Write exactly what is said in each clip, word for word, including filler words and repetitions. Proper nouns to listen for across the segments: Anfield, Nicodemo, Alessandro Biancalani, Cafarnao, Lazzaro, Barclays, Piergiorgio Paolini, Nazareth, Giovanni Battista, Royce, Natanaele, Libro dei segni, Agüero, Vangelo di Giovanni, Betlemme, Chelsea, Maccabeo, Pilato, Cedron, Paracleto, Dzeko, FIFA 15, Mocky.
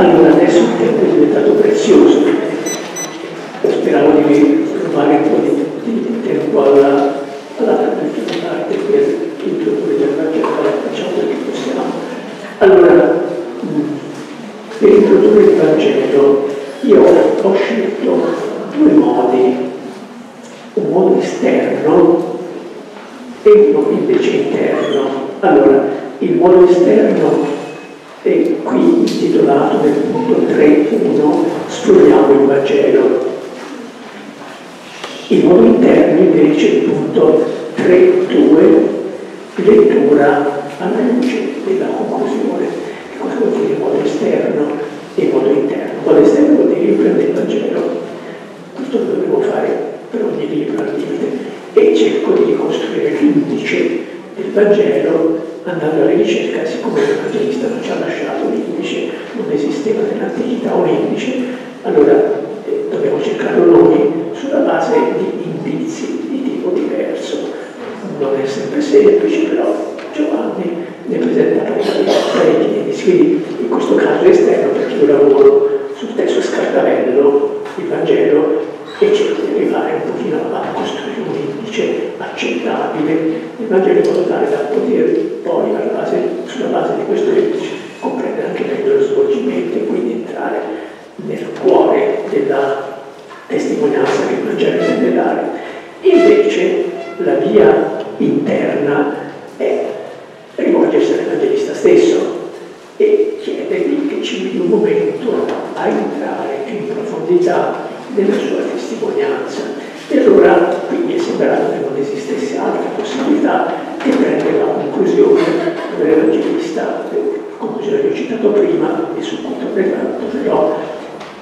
Allora adesso il tempo è diventato prezioso, speriamo di trovare un po' di, di tempo alla, alla capitale d'arte per introdurre il Vangelo, facciamo quello che possiamo. Allora, per introdurre il Vangelo io ho scelto due modi, un modo esterno e uno invece interno. Allora, il modo esterno e qui intitolato nel punto tre punto uno studiamo il Vangelo. Il modo interno invece il punto tre punto due lettura alla luce della conclusione. Che cosa vuol dire il modo esterno e il modo interno? Il modo esterno vuol dire riprendere il Vangelo. Questo lo devo fare per ogni libro al limite e cerco di costruire l'indice del Vangelo andando alla ricerca, siccome l'evangelista non ci ha lasciato un indice, non esisteva nell'antichità un indice, allora eh, dobbiamo cercarlo noi sulla base di indizi di tipo diverso. Non è sempre semplice, però Giovanni ne presenta parecchi indizi, quindi in questo caso esterno perché io lavoro sul testo scartavello, il Vangelo, e cerco di arrivare un pochino a costruire un indice accettabile del Vangelo in modo tale da poter poi alla base, sulla base di questo indice comprendere anche meglio lo svolgimento e quindi entrare nel cuore della testimonianza che il Vangelo deve dare. Invece la via interna è rivolgersi all'evangelista stesso e chiedergli che ci dia un momento a entrare più in profondità nella sua testimonianza. E allora qui mi è sembrato che non esistesse altra possibilità che prendere la conclusione dell'evangelista, conclusione che ho citato prima e su cui tornerò,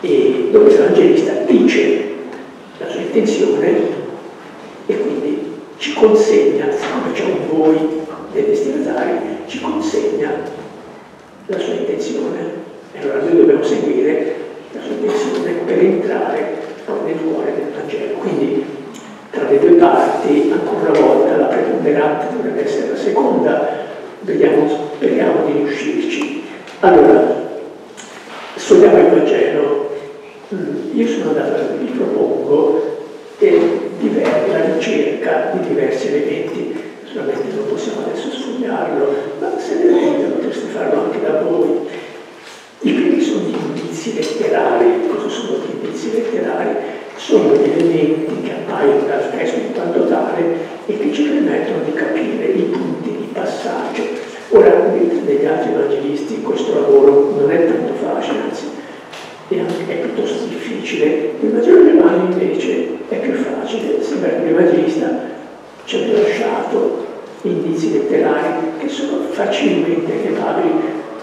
e dove l'evangelista dice la sua intenzione e quindi ci consegna, siccome c'è un voi dei destinatari, ci consegna la sua intenzione. E allora noi dobbiamo seguire la sua intenzione per entrare nel cuore del Vangelo. Quindi tra le due parti, ancora una volta, la preponderante dovrebbe essere la seconda, vediamo, speriamo di riuscirci. Allora, studiamo il Vangelo. Io sono andato, vi propongo, la ricerca di diversi elementi. Naturalmente non possiamo adesso sfogliarlo, ma se ne vogliono potreste farlo anche da voi. I primi sono gli indizi letterari. Cosa sono gli indizi letterari? Sono gli elementi che appaiono dal testo in quanto tale e che ci permettono di capire i punti di passaggio. Ora, mentre negli altri evangelisti questo lavoro non è tanto facile, anzi è, anche, è piuttosto difficile, il Vangelo di Giovanni invece è più facile. Sembra che l'evangelista ci abbia lasciato indizi letterari che sono facilmente elevabili.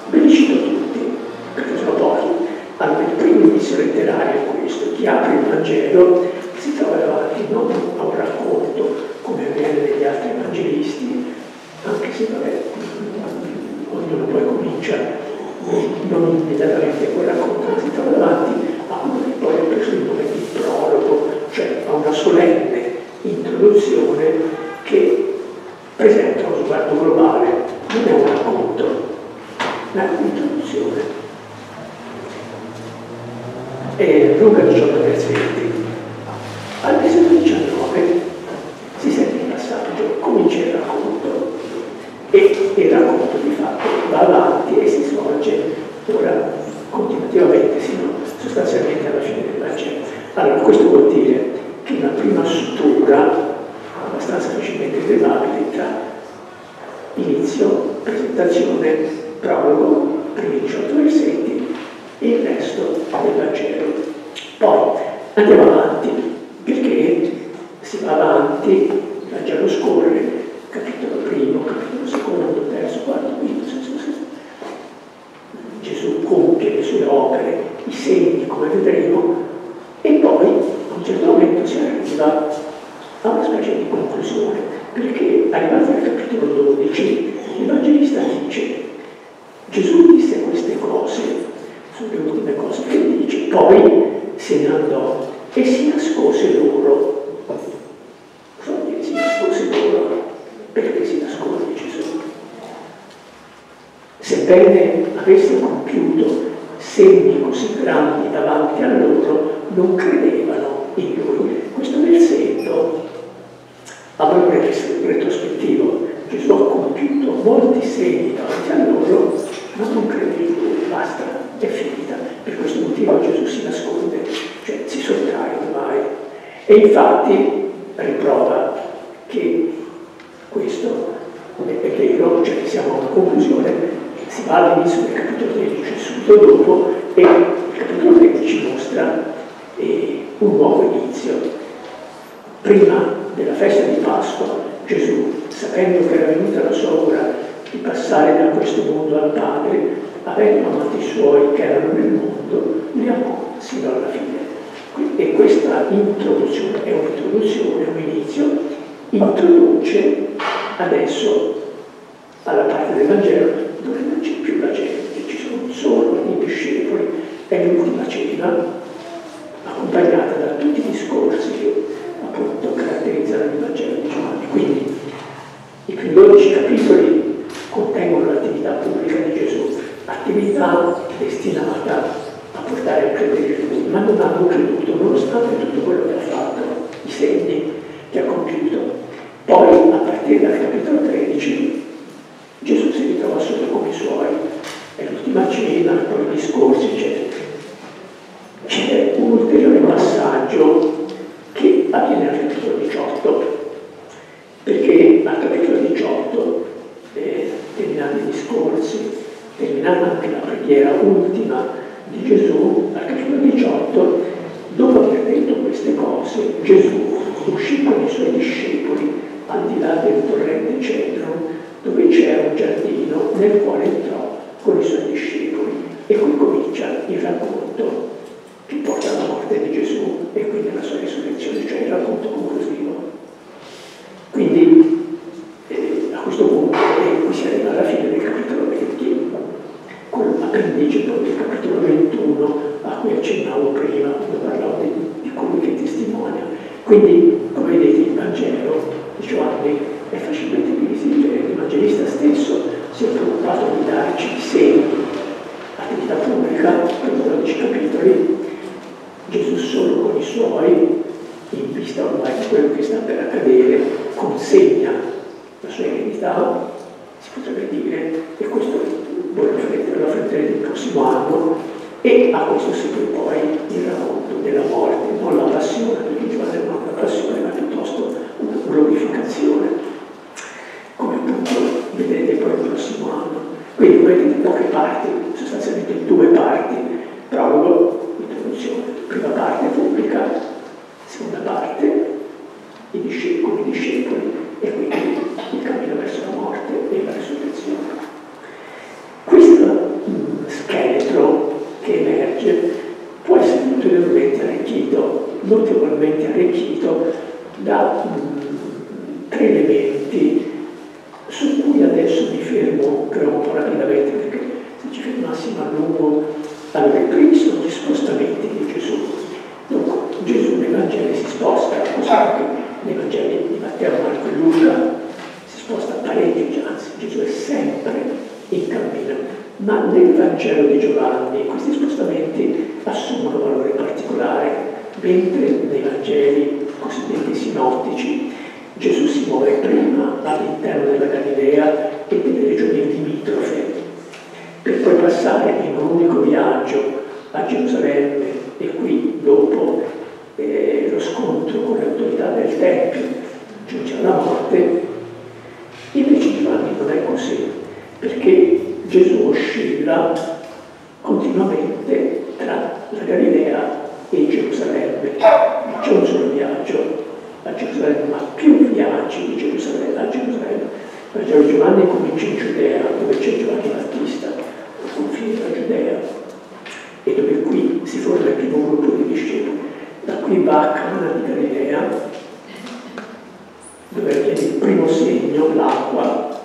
Ve li cito tutti, perché sono pochi. Allora, il primo indizio letterario è questo: chi apre il Vangelo si trova davanti non a un racconto come avviene negli altri evangelisti, anche se vabbè, ognuno poi comincia non immediatamente quel racconto, ma si trova davanti a quello che poi ha preso il nome di prologo, cioè a una solenne introduzione che presenta uno sguardo globale, non è un racconto, ma è un'introduzione. E Luca diciotto verso venti. Al diciannove si sente il passaggio, comincia il racconto e il racconto di fatto va avanti e si svolge ora continuativamente sino sostanzialmente alla fine del Vangelo. Allora questo vuol dire che una prima struttura abbastanza facilmente rilevabile tra inizio, presentazione, prologo, primi diciotto versetti, il resto del Vangelo. Poi andiamo avanti, perché si va avanti, il Vangelo scorre, capitolo primo, capitolo secondo, terzo, quarto, quinto, sesto, sesto. Gesù compie le sue opere, i segni, come vedremo, e poi a un certo momento si arriva a una specie di conclusione, perché arrivato al capitolo dodici, l'Evangelista dice: Gesù disse queste cose. Sono le ultime cose che dice, poi se ne andò e si nascose loro. Cosa vuol dire si nascose loro? Perché si nascose Gesù? Sebbene avesse compiuto segni così grandi davanti a loro, non credevano in lui. Questo versetto ha proprio un retrospettivo. Gesù ha compiuto molti segni davanti a loro, ma non credevano in lui, basta, è finita. Per questo motivo Gesù si nasconde, cioè si sottrae ormai. E infatti riprova che questo è vero, cioè siamo alla conclusione. Si va all'inizio del capitolo tredici, subito dopo, e il capitolo tredici mostra eh, un nuovo inizio. Prima della festa di Pasqua, Gesù, sapendo che era venuta la sua ora di passare da questo mondo al Padre, avendo amati i suoi che erano nel mondo, li amò sino alla fine. E questa introduzione è un'introduzione, un inizio, introduce adesso alla parte del Vangelo, dove non c'è più la gente, ci sono solo i discepoli, è l'ultima cena, accompagnata da tutti i discorsi che appunto caratterizzano il Vangelo di Giovanni. Quindi i primi dodici capitoli contengono l'attività pubblica di Gesù, attività destinata a portare a credere in lui, ma non hanno creduto, nonostante tutto quello che ha fatto, i segni che ha compiuto. Poi, a partire dal capitolo tredici, Gesù si ritrova solo come i suoi, è l'ultima cena, poi i discorsi, eccetera. C'è un ulteriore passaggio che avviene al capitolo diciotto, perché al capitolo diciotto, eh, terminando i discorsi, terminando anche la preghiera ultima di Gesù, al capitolo diciotto, dopo aver detto queste cose, Gesù uscì con i suoi discepoli al di là del torrente Cedron, dove c'era un giardino nel quale entrò con i suoi discepoli. E qui comincia il racconto che porta alla morte di Gesù e quindi alla sua risurrezione, cioè il racconto conclusivo. Quindi eh, a questo punto eh, qui si arriva alla fine del capitolo venti, con l'appendice poi del capitolo ventuno a cui accennavo prima quando parlavo di, di colui che testimonia. Quindi, come vedete, il Vangelo di Giovanni è facilmente visibile, l'Evangelista stesso si è preoccupato di darci segni, attività pubblica, per dodici capitoli, Gesù solo con i suoi, in vista ormai di quello che sta per accadere, consegna la sua eredità, si potrebbe dire, e questo vorrei affrontare nel prossimo anno, e a questo segue poi il racconto della morte, non la passione, perché Giovanni non la passione, ma piuttosto una glorificazione. Come appunto vedrete poi il prossimo anno. Quindi vedete in poche parti, sostanzialmente due parti, prologo, introduzione, prima parte pubblica, seconda parte, i discepoli, i discepoli e quindi il cammino verso la morte e la risurrezione. Questo scheletro che emerge può essere notevolmente arricchito, notevolmente arricchito da mh, tre elementi su cui adesso mi fermo però un po' rapidamente, perché se ci fermassimo a lungo. Allora, i primi sono gli spostamenti di Gesù. Dunque, Gesù nei Vangeli si sposta, così anche nei Vangeli di Matteo, Marco e Luca si sposta parecchio, anzi Gesù è sempre in cammino, ma nel Vangelo di Giovanni questi spostamenti assumono valore particolare, mentre nei Vangeli cosiddetti sinottici Gesù si muove prima all'interno della Galilea e delle regioni limitrofe, per poi passare in un unico viaggio a Gerusalemme e qui, dopo eh, lo scontro con le autorità del Tempio, giunge alla morte. Invece Giovanni non è così, perché Gesù oscilla continuamente tra la Galilea e Gerusalemme. C'è un solo viaggio a Gerusalemme, ma più viaggi di Gerusalemme a Gerusalemme. Il Vangelo di Giovanni comincia in Giudea, dove c'è Giovanni Battista, al confine della Giudea, e dove qui si forma il primo gruppo di discepoli. Da qui va a Cana di Galilea, dove avviene il primo segno, l'acqua,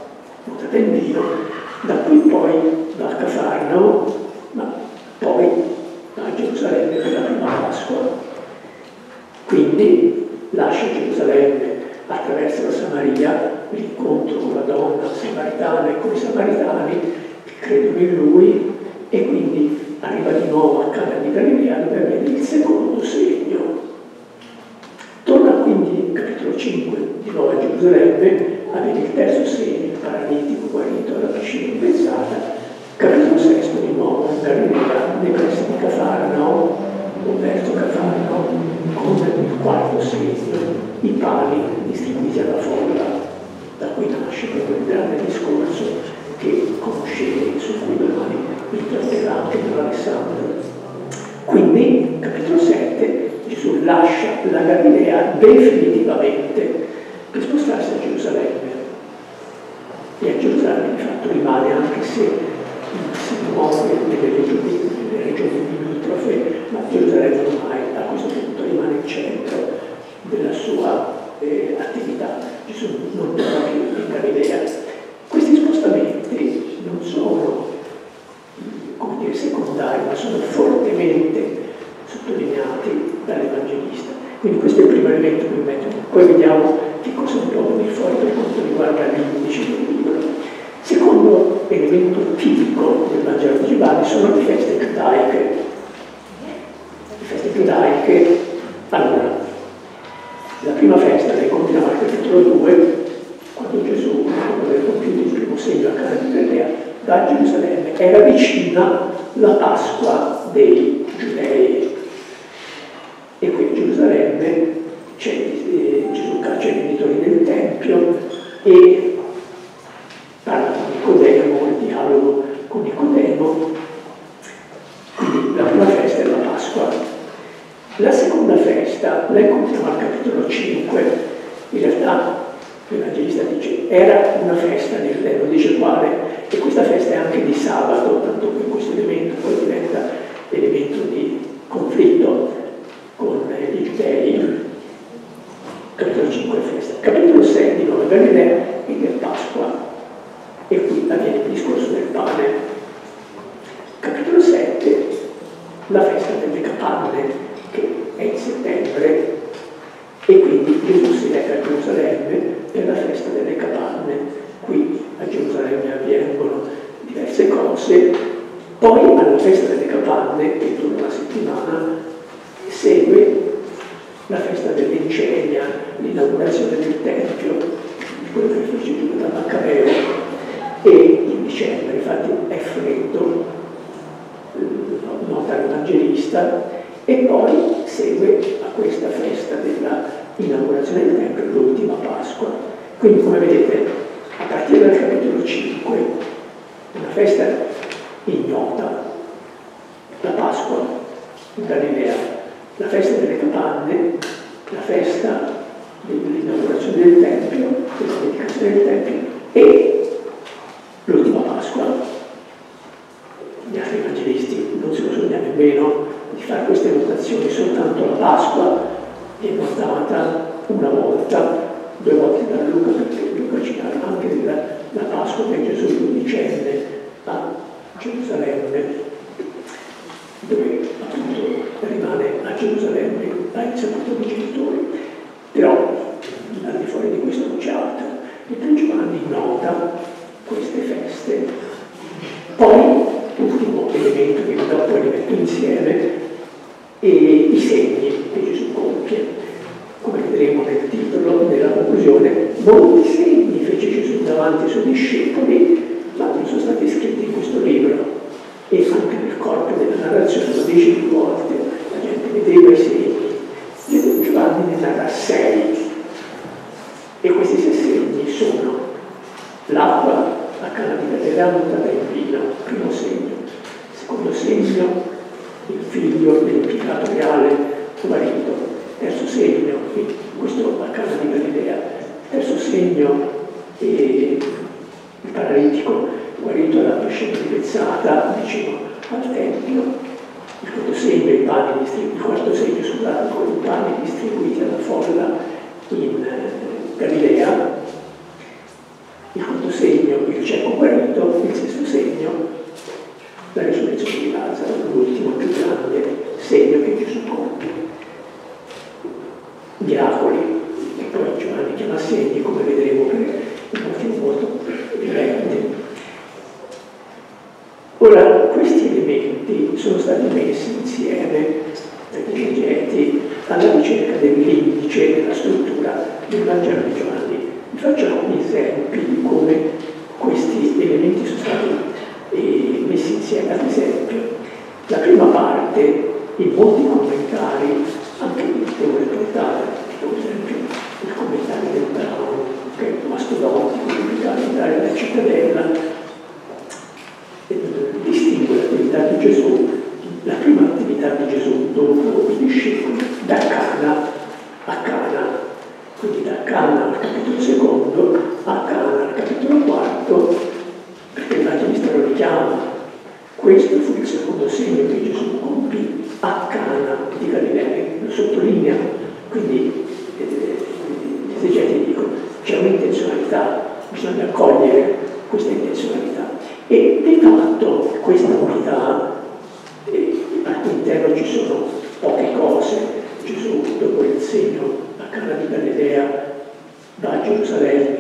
notata in vino. Da qui poi va a Cafarnao, ma poi va a Gerusalemme per la prima Pasqua. Quindi lascia Gerusalemme, attraversa la Samaria, l'incontro con la donna samaritana e con i samaritani che credono in lui, e quindi arriva di nuovo a Cana di Galilea dove vede il secondo segno. Torna quindi in capitolo cinque di nuovo a Gerusalemme a vedere il terzo segno, il paralitico guarito alla piscina impezzata. Capitolo sei di nuovo a Galilea nei pressi di Cafarnao, o verso Cafarnao, con il quarto segno, i pali distribuiti alla folla. Da cui nasce proprio il grande discorso che conoscevi, su cui domani ritornerà anche per Alessandro. Quindi, capitolo sette, Gesù lascia la Galilea definitivamente per spostarsi a Gerusalemme. E a Gerusalemme, di fatto, rimane anche se si muove nelle regioni, nelle regioni limitrofe, ma Gerusalemme ormai a questo punto rimane il centro della sua eh, attività. Gesù non torna più in Galilea. Questi spostamenti non sono, come dire, secondari, ma sono fortemente sottolineati dall'Evangelista. Quindi questo è il primo elemento che metto. Poi vediamo che cosa trovi fuori per quanto riguarda l'indice del libro. Secondo elemento tipico del Vangelo di Giovanni sono le feste giudaiche. Le feste giudaiche, allora, la prima festa le continua al capitolo due, quando Gesù, quando aveva compiuto il primo segno a Cana di Galilea, da Gerusalemme, era vicina la Pasqua dei Giudei. E qui a Gerusalemme c'è, eh, Gesù caccia i genitori del Tempio e parla con Nicodemo, il dialogo con Nicodemo. Quindi la prima festa è la Pasqua. La seconda festa la incontriamo al capitolo cinque, in realtà l'Evangelista dice era una festa nel Tempio, dice quale, e questa festa è anche di sabato, tanto che questo elemento poi diventa elemento di conflitto con i Giudei. Capitolo cinque è festa. Capitolo sei di nuovo Galilea e del Pasqua, e qui avviene il discorso del pane. Capitolo sette, la festa delle capanne, che è in settembre, e quindi Gesù si reca a Gerusalemme per la festa delle capanne. Qui a Gerusalemme avvengono diverse cose, poi alla festa delle capanne, che dura una settimana, segue la festa dell'Icenia, l'inaugurazione del Tempio, quello che fece Giuda da Maccabeo, e in dicembre, infatti è freddo, nota l'Evangelista. E poi segue a questa festa dell'inaugurazione del Tempio, l'ultima Pasqua. Quindi, come vedete, a partire dal capitolo cinque, una festa ignota, la Pasqua in Galilea, la festa delle capanne, la festa dell'inaugurazione del Tempio, della dedicazione del Tempio e l'ultima Pasqua. Gli altri evangelisti non si possono nemmeno di fare queste notazioni, soltanto la Pasqua è notata una volta, due volte da Luca, perché Luca ci parla anche della la Pasqua che Gesù dodicenne a Gerusalemme, dove appunto rimane a Gerusalemme dai sepolcro dei genitori. Però al di fuori di questo non c'è altro. Il primo Giovanni nota queste feste. Poi l'ultimo elemento che dopo li metto insieme e i segni che Gesù compie, come vedremo nel titolo, nella conclusione. Molti segni fece Gesù davanti ai suoi discepoli, ma non sono stati scritti in questo libro, e anche nel corpo della narrazione lo dice più volte, la gente vedeva i segni. Giovanni ne narra sei, e questi sei segni sono l'acqua a Cana di Galilea mutata in vino, primo segno. Secondo segno, il figlio dell'impiegato reale, suo marito. Terzo segno, questo a Cana di Galilea. Terzo segno, eh, il paralitico guarito dalla piscina impezzata vicino al Tempio. Il quarto segno, i pani distribuiti, il quarto segno, scusate, con i pani distribuiti alla folla in eh, Galilea. Il quinto segno, il cieco guarito. Il sesto segno, la risurrezione di Lazzaro, l'ultimo più grande segno che Gesù compie. Miracoli, che poi Giovanni chiama segni, come vedremo, per un motivo molto evidente. Ora, questi elementi sono stati messi insieme dai dirigenti alla ricerca dell'indice della struttura del Vangelo di Giovanni. Vi faccio alcuni esempi di come questi elementi sono stati eh, messi insieme. Ad esempio, la prima parte, in molti commentari, anche devo ricordare, per esempio, il commentario del Bravo, che è un mastodontico pubblicato dalla Cittadella, distingue l'attività di Gesù, la prima attività di Gesù dopo i discepoli, da Cana a Cana, quindi da Cana al capitolo secondo a Cana al capitolo quarto, perché il Vangelo lo richiama. Questo fu il secondo segno che Gesù compì a Cana di Galilea, lo sottolinea. Quindi eh, gli esegeti dicono c'è un'intenzionalità, bisogna accogliere questa intenzionalità. E di fatto questa unità, eh, all'interno ci sono poche cose. Gesù, dopo il segno a Cana di Galilea, va a Gerusalemme,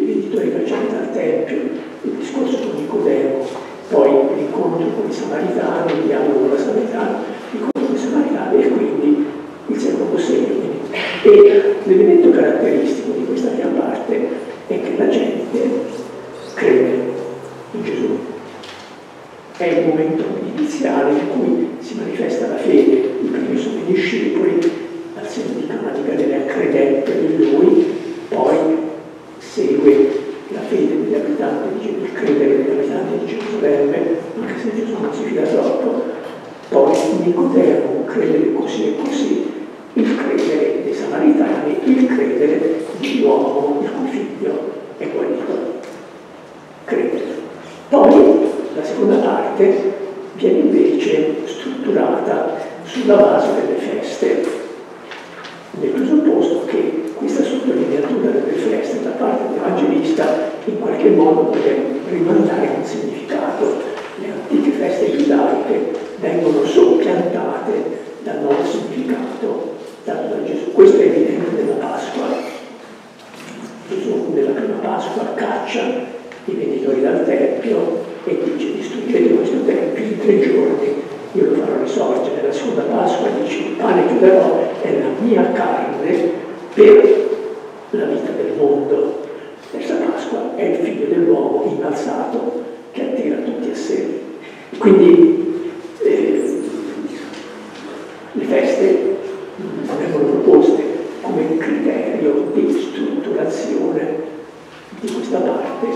i venditori facevano dal Tempio, il discorso con Nicodemo, poi l'incontro con i Samaritani, il dialogo con la Samaritana, l'incontro con i Samaritani e quindi il secondo segno. E l'elemento caratteristico di questa prima parte è che la gente crede in Gesù. È il momento iniziale in cui si manifesta la fede. I primi sono i discepoli, al segno di Cana di Galilea credette in lui, poi segue la fede degli abitanti, il credere degli abitanti di Gerusalemme, anche se Gesù non si fida troppo, poi Nicodemo, credere così e così, il credere dei Samaritani, il credere di un uomo il cui figlio è guarito. Credere. Poi la seconda parte viene invece strutturata sulla base delle feste, nel presupposto che questa sottolineatura delle feste da parte dell'Evangelista in qualche modo deve rimandare un significato. Le antiche feste giudaiche vengono soppiantate dal nuovo significato dato da Gesù. Questo è evidente nella Pasqua. Gesù nella prima Pasqua caccia i venditori dal Tempio e dice: distruggete questo Tempio in tre giorni, io lo farò risorgere. La seconda Pasqua dice: il pane che darò è la mia carne per la vita del mondo. Terza Pasqua è il figlio dell'uomo innalzato che attira tutti a sé. Quindi eh, le feste vengono proposte come criterio di strutturazione di questa parte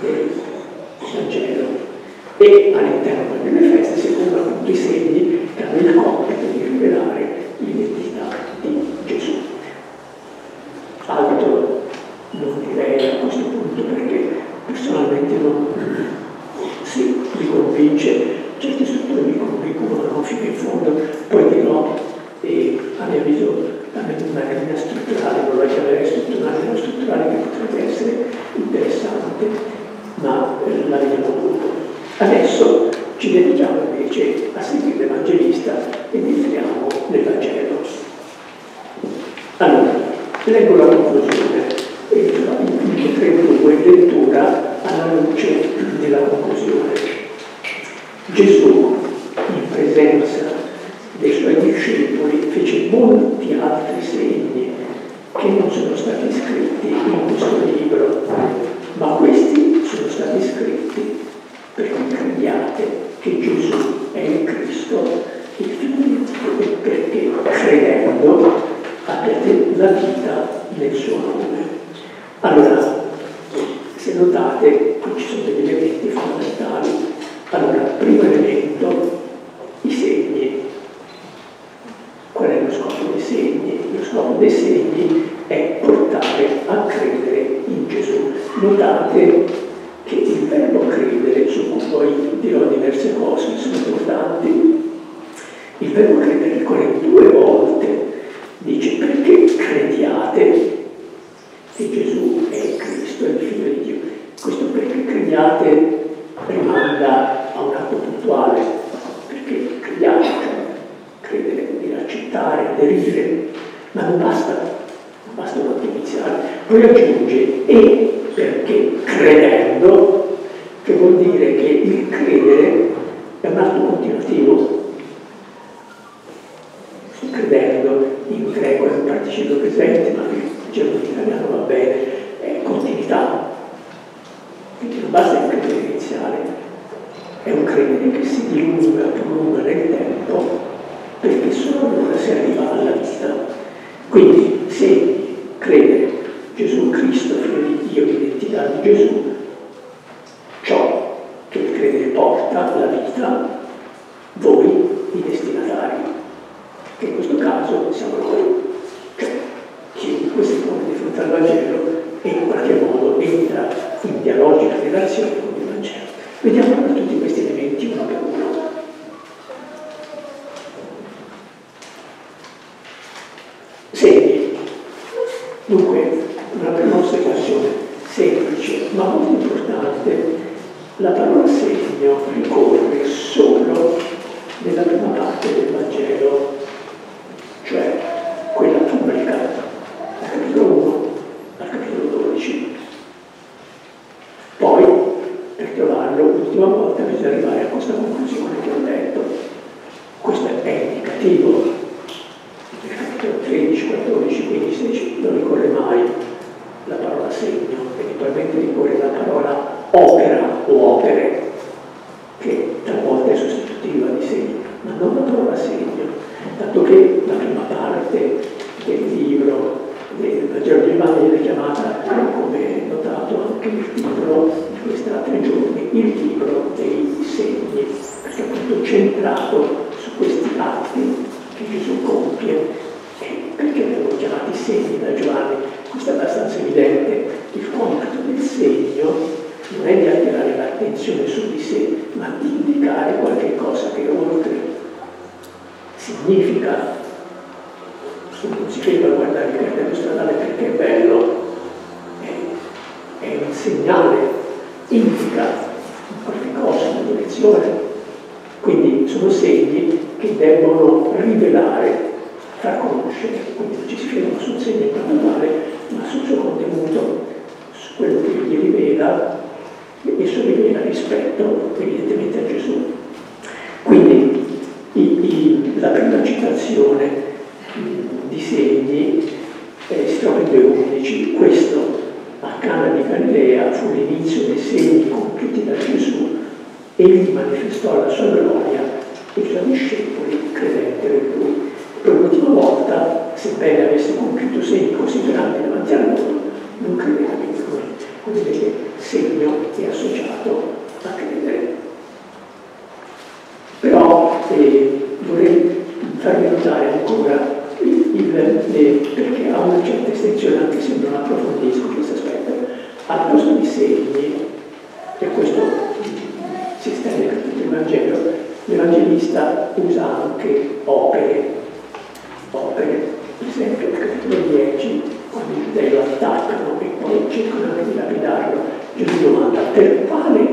del Vangelo, e all'interno delle feste si trovano i segni che hanno il compito di rivelare l'identità di Gesù. Altro non direi a questo punto, perché personalmente non sì, mi convince, certe strutture mi convincono fino in fondo, poi dirò, e a mio avviso la mia strutturale, non la chiamerei strutturale, ma strutturale che potrebbe essere interessante, ma eh, la vediamo dopo. Adesso ci dedichiamo invece a seguire l'Evangelista ed entriamo nel Vangelo. Allora, leggo la conclusione e la tre due lettura alla luce della conclusione. Gesù, in presenza dei suoi discepoli, fece molti altri segni che non sono stati scritti in questo libro, ma questi sono stati scritti perché crediate che Gesù è il Cristo, il Figlio di Dio, e perché credendo abbiate la vita nel suo nome. Allora, se notate, qui ci sono degli elementi fondamentali. Allora, primo elemento, i segni. Qual è lo scopo dei segni? Lo scopo dei segni è portare a credere in Gesù. Notate che il verbo credere, su cui poi dirò diverse cose che sono importanti, il verbo credere ricorre due volte, dice perché crediate che Gesù è il Cristo, il Figlio di Dio. Questo perché crediate rimanda a un atto puntuale, perché crediate, cioè credere vuol dire accettare, aderire, ma non basta, non basta un atto iniziale. Poi aggiunge e perché credendo, che vuol dire che il credere è un credere che si dilunga, prolunga nel tempo, perché solo allora si arriva alla vita. Quindi se credere Gesù Cristo, figlio di Dio, l'identità di Gesù, ciò che il credere porta alla vita, voi i destinatari, che in questo caso siamo noi, cioè chiunque si pone di fronte al Vangelo e in qualche modo entra in dialogica relazione con il Vangelo. Vediamo allora tutti questi elementi uno per uno. Segni. Dunque, una pronosticazione semplice ma molto importante. La parola segno ricorre solo nella prima parte del Vangelo, cioè quella pubblicata dal capitolo uno al capitolo dodici. Poi, per trovarlo l'ultima volta, bisogna arrivare a questa conclusione che ho detto. Questo è indicativo. Nel capitolo tredici, quattordici, quindici, sedici non ricorre mai la parola segno, eventualmente ricorre la parola opera o opere, che talvolta è sostitutiva di segno, ma non la parola segno, tanto che la prima parte del libro del Vangelo di Giovanni viene chiamata, come è notato anche il titolo di questa tre giorni, il libro dei segni, perché appunto centrato su questi atti che Gesù compie. Perché vengono chiamati segni da Giovanni? Questo è abbastanza evidente. Il compito del segno non è di attirare l'attenzione su di sé, ma di indicare qualche cosa che oltre significa. Non si ferma a guardare il cartello stradale perché è bello, è, è un segnale, indica qualche cosa, una direzione. Quindi sono segni che devono rivelare, far conoscere, quindi non ci si ferma sul segno in quanto tale, ma sul suo contenuto, su quello che gli rivela. Esso rivela rispetto evidentemente a Gesù. Quindi i, i, la prima citazione mh, di segni eh, si trova in due undici. Questo a Cana di Galilea fu l'inizio dei segni compiuti da Gesù, egli manifestò la sua gloria e i suoi discepoli credettero in lui. Per l'ultima volta, sebbene avesse compiuto segni così grandi davanti a loro, non credevano in lui. Quindi vedete, segno è associato a credere. Però eh, vorrei farvi notare ancora il, il, le, perché ha una certa estensione, anche se non approfondisco questo aspetto. Al posto di segni, e questo si estende a tutto il Vangelo, l'Evangelista usa anche opere. Opere, per esempio, nel capitolo dieci, quando i giudei lo attaccano e poi cercano di lapidarlo, Gesù domanda: per quale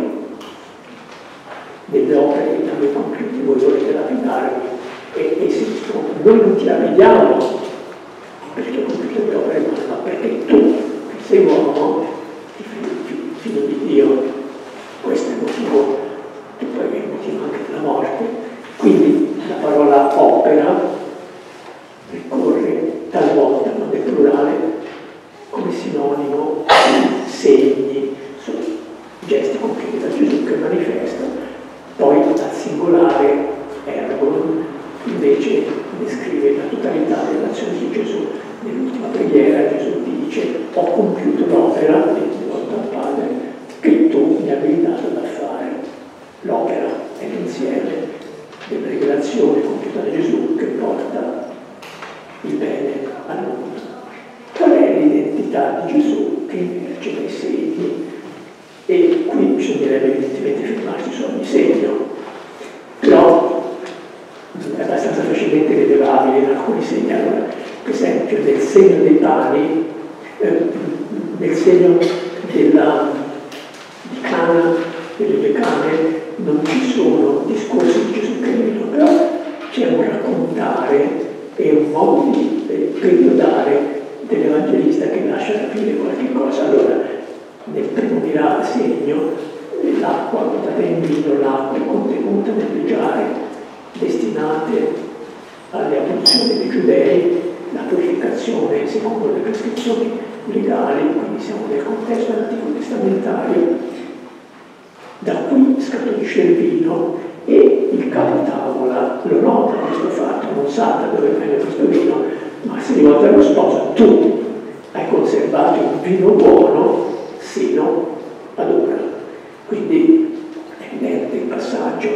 delle opere che hanno compiuto voi volete lapidarmi? E, e si risponde: noi non ti lapidiamo perché ho compiuto le opere, ma perché tu, che sei uomo, figlio di Dio, questo è il motivo, e poi è il motivo anche della morte. Quindi la parola opera ricorre talvolta, ma nel plurale, come sinonimo di segni, sono gesti compiuti da Gesù che manifesta, poi al singolare ergon invece descrive la totalità dell'azione di Gesù. Nell'ultima preghiera Gesù dice: ho compiuto l'opera, rivolto al Padre, che tu mi avevi dato da fare. L'opera è l'insieme della rivelazione compiuta da Gesù che porta il bene al mondo. Qual è l'identità di Gesù che emerge dai segni? E qui bisognerebbe evidentemente fermarsi su ogni segno, però è abbastanza facilmente rilevabile in alcuni segni. Allora, per esempio, nel segno dei pani, eh, nel segno della, di Cana, delle due cane, non ci sono discorsi di Gesù Cristo, però c'è un raccontare e un modo di eh, periodare dell'Evangelista che lascia capire qualche cosa. Allora, nel primo miracolo segno, l'acqua buttata in vino, l'acqua è contenuta nelle giare destinate alle abluzioni dei giudei, la purificazione secondo le prescrizioni legali, quindi siamo nel contesto antico testamentario. Da qui scaturisce il vino e il capitavola lo nota questo fatto, non sa da dove viene questo vino, ma si rivolge allo sposo: tu hai conservato un vino buono sino ad ora. Quindi è evidente il passaggio: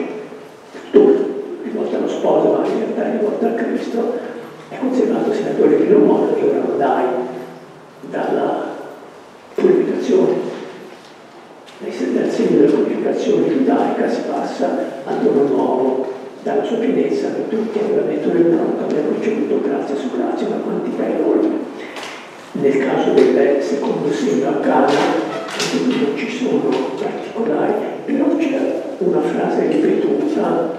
tu, rivolta allo sposo, ma in realtà è rivolta a Cristo, è conservato senatore il vino buono che ora lo dai dalla purificazione. Dal segno della purificazione giudaica si passa al dono nuovo, dalla sua pienezza che tutti veramente nel pronto abbiamo ricevuto grazia su grazia, una quantità enorme. Nel caso del secondo segno a Cana, non ci sono particolari, però c'è una frase ripetuta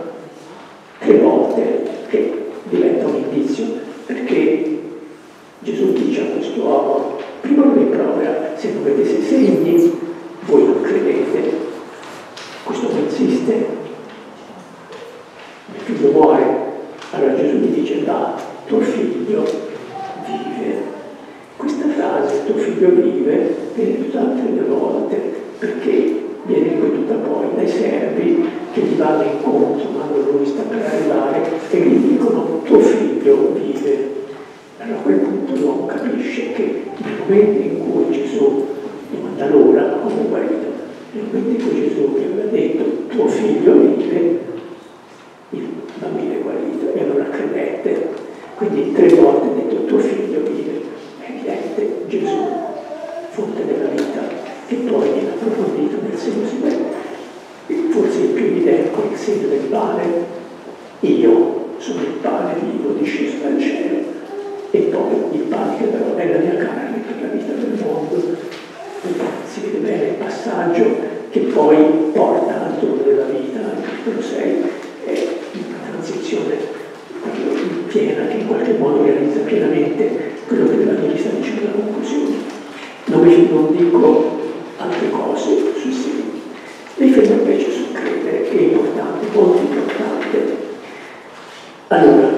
tre volte che diventa un indizio, perché Gesù dice a questo uomo: prima lo rimprovera, se non vedesse segni voi non credete. Questo consiste nel figlio muore. Allora Gesù gli dice: va, tuo figlio vive. Questa frase, tuo figlio vive, viene ripetuta tre volte perché viene ripetuta poi dai servi che gli vanno incontro quando lui sta per arrivare e gli dicono: tuo figlio vive. Allora a quel punto l'uomo capisce che nel momento in cui Gesù da allora, come guarito, nel momento in cui Gesù gli aveva detto tuo figlio vive, il bambino è guarito, e allora credette. Quindi tre volte ha detto tuo figlio vive. È evidente Gesù, fonte della vita, che poi viene approfondito nel segno seguente. Forse il più evidente è il segno del pane: io sono il pane vivo disceso dal cielo, e poi il pane che darò è la mia carne per la vita del mondo. Si vede bene il passaggio che poi porta al dono della vita, il capitolo sei, è una transizione piena che in qualche modo realizza pienamente quello che l'Evangelo sta dicendo alla conclusione. Non vi non dico altre cose sui segni, mi fermo invece sul credere, che è importante, molto importante. Allora,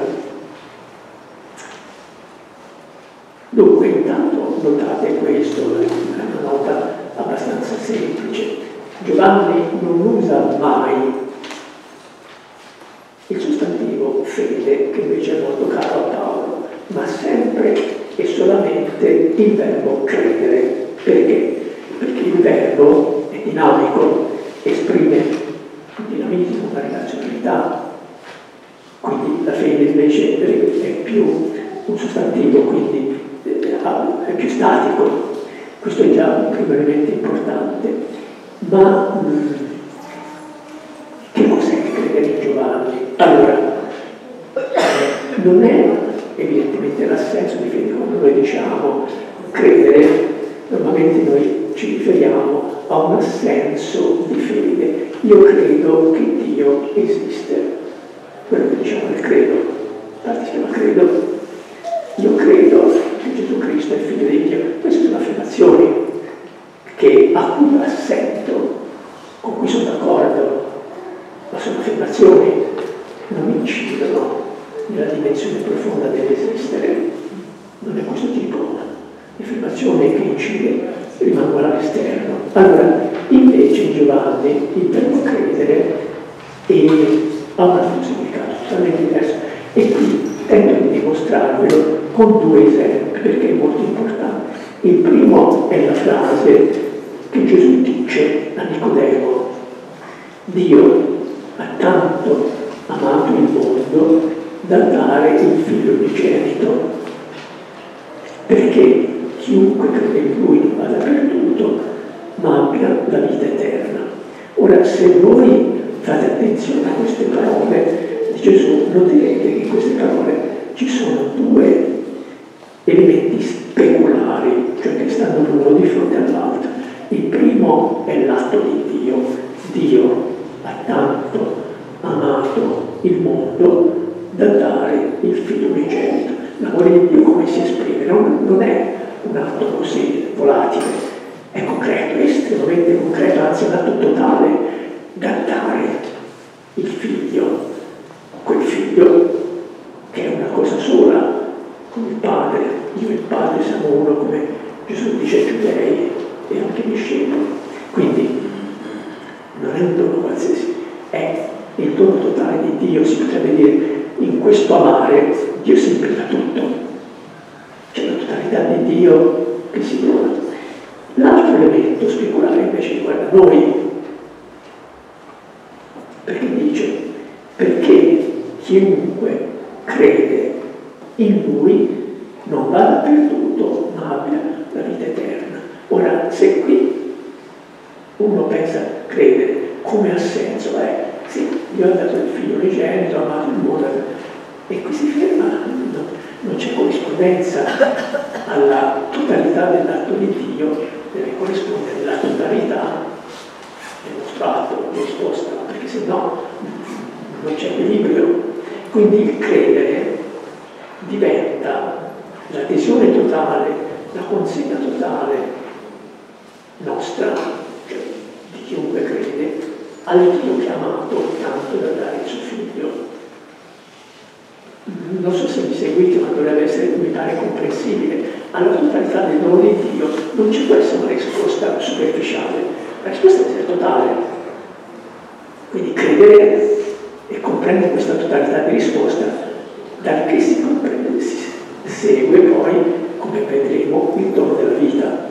dunque, intanto notate questo, è una nota abbastanza semplice. Giovanni non usa mai il sostantivo fede, che invece è molto caro a Paolo, ma sempre e solamente il verbo credere. Perché? Perché il verbo è dinamico, esprime un dinamismo, una relazionalità. Quindi la fede invece è più un sostantivo, quindi è più statico. Questo è già un primo elemento importante. Ma mh, che cos'è il credere in Giovanni? Allora, non è evidentemente l'assenso di fede. Quando noi diciamo credere, normalmente noi ci riferiamo a un assenso di fede. Io credo che Dio esiste. Quello che diciamo è il credo. Infatti si chiama credo. Io credo che Gesù Cristo è il figlio di Dio. Queste sono affermazioni che a cui assento, con cui sono d'accordo, ma sono affermazioni che non incidono nella dimensione profonda dell'esistere. Non è questo tipo di affermazione che incide, rimangono all'esterno. Allora, invece in Giovanni il verbo credere ha un altro significato totalmente diverso. E qui tento di dimostrarvelo con due esempi, perché è molto importante. Il primo è la frase che Gesù dice a Nicodemo: Dio ha tanto amato il mondo da dare il figlio unigenito, perché chiunque crede in lui non vada perduto, ma abbia la vita eterna. Ora, se voi fate attenzione a queste parole di Gesù, noterete che in queste parole ci sono due elementi speculari, cioè che stanno l'uno di fronte all'altro. Il primo è l'atto di Dio. Dio ha tanto amato il mondo da dare il figlio unigenito. L'amore di Dio come si esprime? Non, non è un atto così volatile, è concreto, è estremamente concreto, anzi è un atto totale, da dare il figlio, quel figlio che è una cosa sola, come il Padre. Io e il Padre siamo uno, come Gesù dice ai Giudei e anche ai discepoli. Quindi non è un dono qualsiasi, il dono totale di Dio, si potrebbe dire, in questo amare Dio si implica tutto, c'è la totalità di Dio che si dona. L'altro elemento speculare invece riguarda noi, perché dice, perché chiunque crede in Lui non vada perduto ma abbia la vita eterna. Ora, se qui uno pensa credere come ha senso, eh? Sì, io ho dato il figlio unigenito, ho amato il mondo, e qui si ferma, no, non c'è corrispondenza alla totalità dell'atto di Dio, deve corrispondere alla totalità del nostro atto, della risposta, perché se no non c'è equilibrio. Quindi il credere diventa l'adesione totale, la consegna totale nostra, cioè di chiunque crede, al Dio chiamato tanto da dare il suo figlio. Non so se mi seguite, ma dovrebbe essere, mi pare, comprensibile. Alla totalità del dono di Dio non ci può essere una risposta superficiale, la risposta deve essere totale. Quindi credere e comprendere questa totalità di risposta, dal che si comprende, si segue poi, come vedremo, il dono della vita,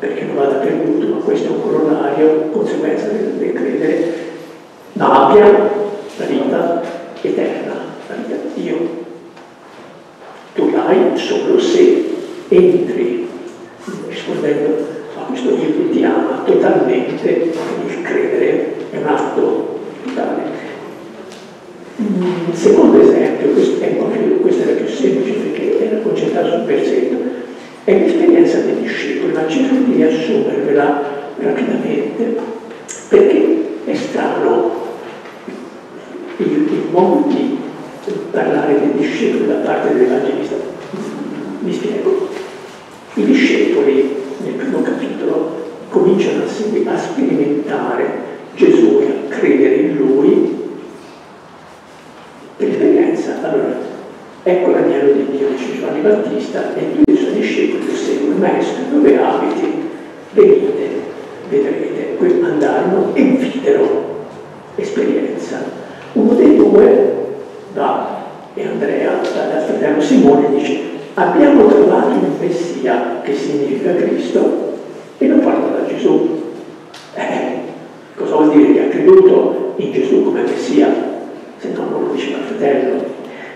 perché non vada perduto, ma questo è un corollario, conseguenza del, del credere, ma abbia la vita eterna, la vita di Dio. Tu l'hai solo se entri, rispondendo a questo Dio che ti ama totalmente. Il credere è un atto vitale. Il secondo esempio, questo, è, questo era più semplice perché era concentrato sul versetto, è l'esperienza dei discepoli, ma cerco di riassumervela rapidamente, perché è strano il, il modo di parlare dei discepoli da parte dell'Evangelista. Mi spiego. I discepoli, nel primo capitolo, cominciano a, seguire, a sperimentare Gesù e a credere in Lui per esperienza. Allora, ecco l'agnello di Dio, dice Giovanni Battista, e tutti i suoi discepoli lo seguono. Maestro, dove abiti? Venite, vedrete. Poi andarono e videro. Esperienza. Uno dei due va, e Andrea, dal fratello Simone, dice: abbiamo trovato il Messia, che significa Cristo, e lo porta da Gesù. Eh, cosa vuol dire? Che ha creduto in Gesù come Messia, se no non lo diceva il fratello.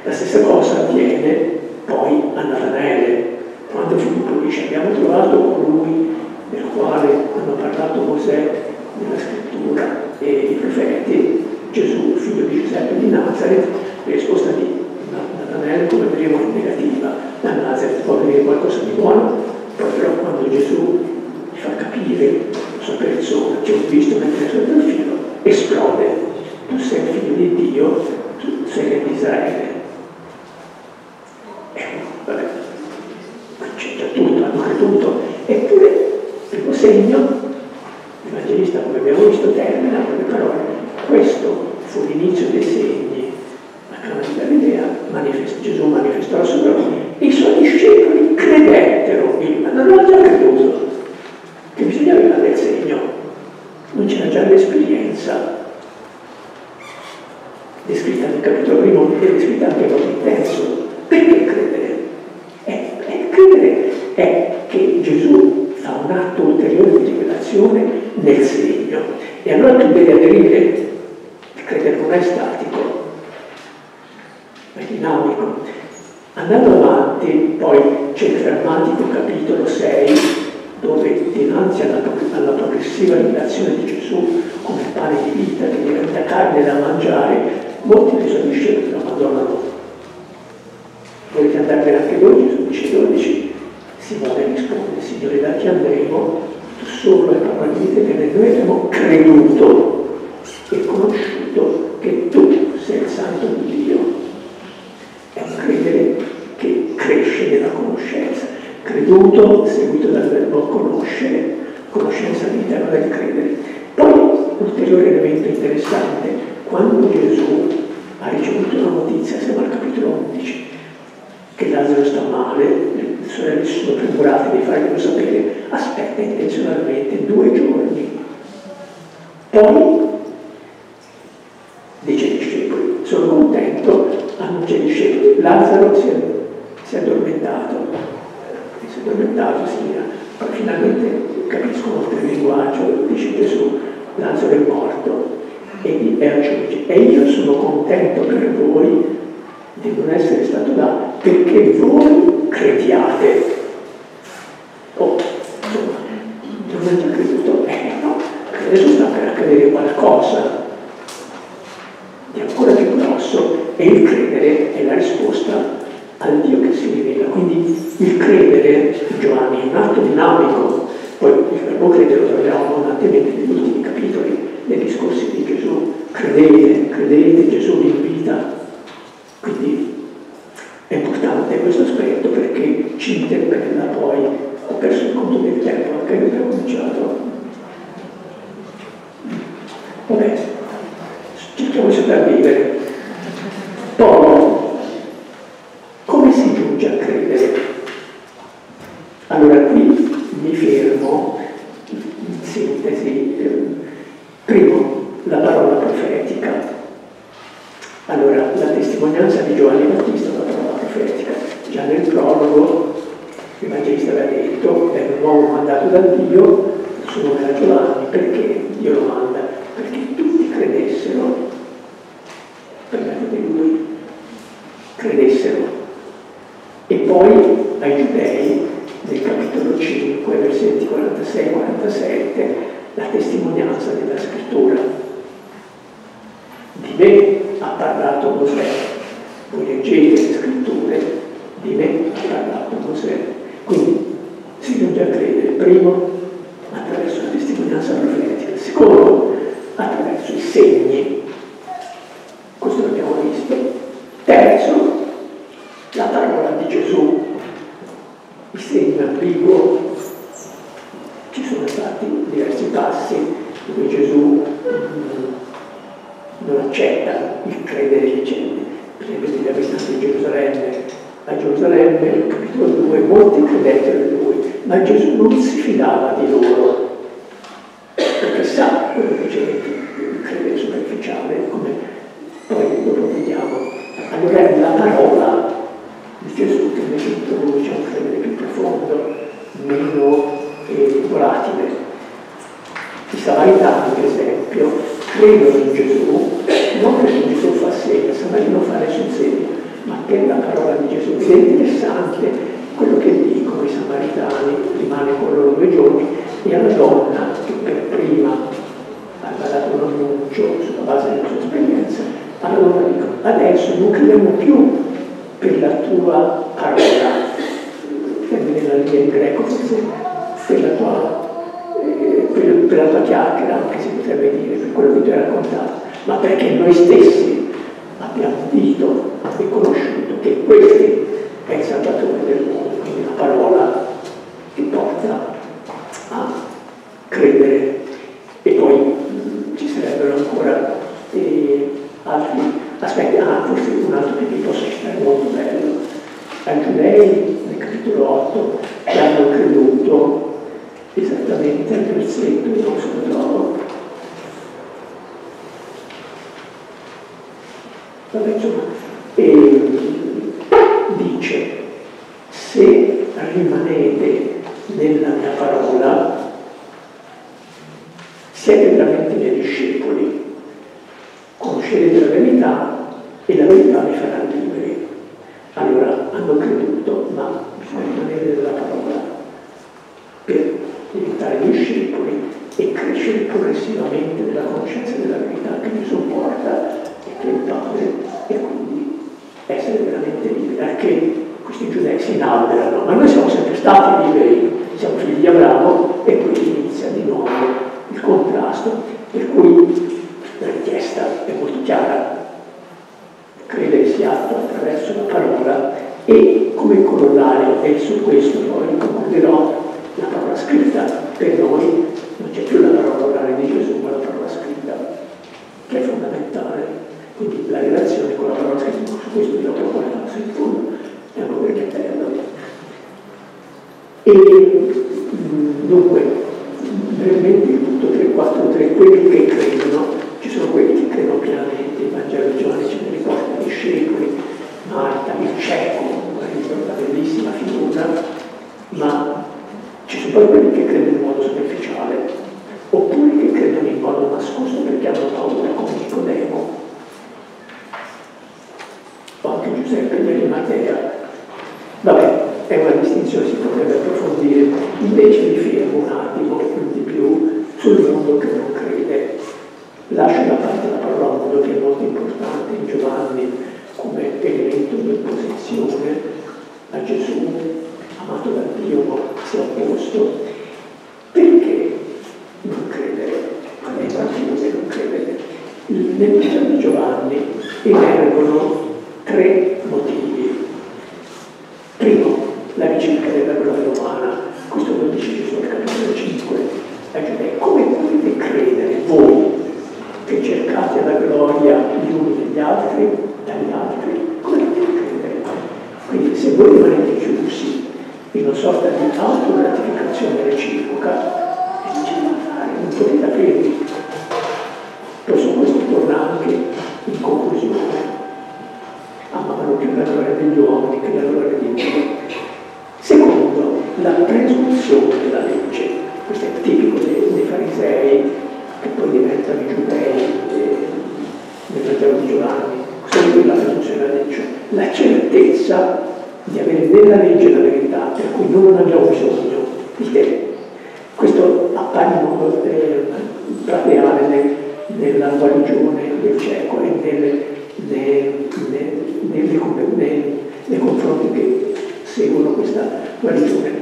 La stessa cosa avviene poi a Natanaele, quando Filippo dice: abbiamo trovato colui del quale hanno parlato Mosè nella scrittura e i profeti, Gesù, figlio di Giuseppe di Nazareth. La risposta di Natanaele, come vedremo, è negativa. Da Nazareth può venire qualcosa di buono, proprio quando Gesù gli fa capire la sua persona, ci ho visto mentre sono dal filo, esplode: tu sei il figlio di Dio, tu sei re di Israele. Vabbè, c'è già tutto, hanno creduto. Eppure, il primo segno, l'Evangelista, come abbiamo visto, termina con le parole: questo fu l'inizio dei segni, la camera di Galilea, manifest Gesù manifestò la sua gloria, i suoi discepoli credettero, ma non hanno già creduto, che bisogna avere del segno, non c'era già l'esperienza descritta nel capitolo primo e descritta anche nel terzo. Perché credere? Eh, eh, credere è che Gesù fa un atto ulteriore di rivelazione nel segno. E allora tu devi aderire. Il credere non è statico, è dinamico. Andando avanti, poi c'è il drammatico capitolo sei, dove dinanzi alla, alla progressiva rivelazione di Gesù come pane di vita che diventa carne da mangiare, molti dei suoi discepoli lo abbandonano. Volete andarvene anche voi? Gesù dice dodici, Simone risponde: Signore, da chi andremo? Tu solo hai parlato di te, che noi abbiamo creduto e conosciuto che tu sei il Santo di Dio. È un credere che cresce nella conoscenza. Creduto, seguito dal verbo conoscere, conoscenza all'interno del credere. Poi, ulteriore elemento interessante, quando Gesù ha ricevuto la notizia, siamo al capitolo undici, che Lazzaro sta male, le sorelle si sono premurate di farglielo sapere, aspetta intenzionalmente due giorni. Poi, sono contento, annuncia ai discepoli, Lazzaro si è, si è addormentato, si è addormentato, sia, ma finalmente capiscono il linguaggio, dice Gesù, Lazzaro è morto, e, e aggiunge, e io sono contento per voi di non essere stato là, perché voi crediate. Oh, insomma, non è già creduto, eh no, adesso sta per accadere qualcosa di ancora più grosso, e il credere è la risposta al Dio che si rivela. Quindi il credere, Giovanni, è un atto dinamico, poi il verbo credere lo troviamo abbondantemente negli ultimi capitoli dei discorsi di Gesù. Credete, credete, Gesù vi invita. Quindi è importante questo aspetto perché ci interpella poi. Ho perso il conto del tempo, anche io che ho cominciato. Vabbè, cerchiamo di sopravvivere. Poi, come si giunge a credere? Allora qui mi fermo, in sintesi, primo, la parola profetica. Allora, la testimonianza di Giovanni Battista è una parola profetica. Già nel prologo, il Evangelista aveva detto, è un uomo mandato da Dio, il suo nome era Giovanni, perché Dio lo manda? Perché tutti credessero, parlando di lui, credessero. E poi ai Giudei, nel capitolo cinque, versetti quarantasei quarantasette, la testimonianza della Scrittura. Di me ha parlato Mosè, voi leggete le Scritture, di me ha parlato Mosè. Quindi si giunge a credere, primo, attraverso la testimonianza profetica, secondo, attraverso i segni, questo l'abbiamo visto, terzo, la parola di Gesù, il segno ambiguo, ci sono stati diversi passi dove Gesù non accettano il credere dicendo, per esempio, la visita di Gerusalemme. A Gerusalemme, nel capitolo due, molti credettero in lui, ma Gesù non si fidava di loro, perché sa quello che c'è il credere superficiale, come poi dopo vediamo. Allora è la parola di Gesù che invece in noi c'è un credere più profondo, meno eh, volatile. I Samaritani, per esempio, credono in Gesù, non perché Gesù fa segno, il Samaritano fa nessun segno, ma che la parola di Gesù. Ed è interessante quello che dicono i samaritani, rimane con loro due giorni, e alla donna che per prima aveva dato un annuncio sulla base della sua esperienza, alla donna dicono, adesso non crediamo più per la tua parola, nella linea in greco forse, per la tua, eh, per, per la tua chiacchiera, anche si potrebbe dire, per quello che tu hai raccontato, ma perché noi stessi abbiamo udito e conosciuto che questo è il Salvatore del mondo, quindi la parola che porta a credere. E poi mh, ci sarebbero ancora eh, altri aspetti, ah, forse un altro che vi posso citare molto bello, anche lei nel capitolo otto che hanno creduto esattamente al versetto, io non se lo trovo. Insomma, e dice, se rimanete nella mia parola, siete veramente miei discepoli, conoscerete la verità e la verità vi farà liberi. Allora hanno creduto, ma bisogna rimanere nella parola per diventare discepoli e crescere progressivamente nella conoscenza della verità che mi sopporta del Padre, e quindi essere veramente liberi, perché questi giudei si inalberano, ma noi siamo sempre stati liberi, siamo figli di Abramo, e quindi inizia di nuovo il contrasto, per cui la richiesta è molto chiara, credere si attua attraverso la parola, e come corollario, e su questo poi concluderò, la parola scritta. Per noi non c'è più la parola orale di Gesù, ma la parola scritta, che è fondamentale. Quindi la relazione con la parola scritta, su questo vi ho parlato, se in fondo è un po' perché è andato. E dunque, brevemente il punto tre quattro tre, quelli che credono, ci sono quelli che credono pienamente, il Vangelo di Giovanni ce ne sempre bene materiale. Vabbè, è una distinzione che si potrebbe approfondire, invece mi fermo un attimo di più sul mondo che non crede. Lascio da parte la parola al mondo che è molto importante in Giovanni come elemento di opposizione a Gesù, amato da Dio, ma si è opposto. Perché non credere? Ma è partito che non credere. Nel Vangelo di Giovanni emergono tre motivi. Primo, la ricerca della gloria umana, questo lo dice Gesù al capitolo cinque, cioè, come potete credere voi che cercate la gloria gli uni degli altri, dagli altri, come potete credere? Quindi se voi rimanete chiusi in una sorta di autogratificazione reciproca, non c'è da fare, non potete aprire. Però su questo torna anche in conclusione. Amavano più la gloria degli uomini che la gloria di Dio. Secondo, la presunzione della legge. Questo è tipico dei, dei farisei che poi diventano i giudei nel Vangelo di Giovanni. Questa è la presunzione della legge. La certezza di avere nella legge la verità, per cui noi non abbiamo bisogno di te. Questo appare in modo plateale eh, nella guarigione del cieco e nelle nei confronti che seguono questa guarigione.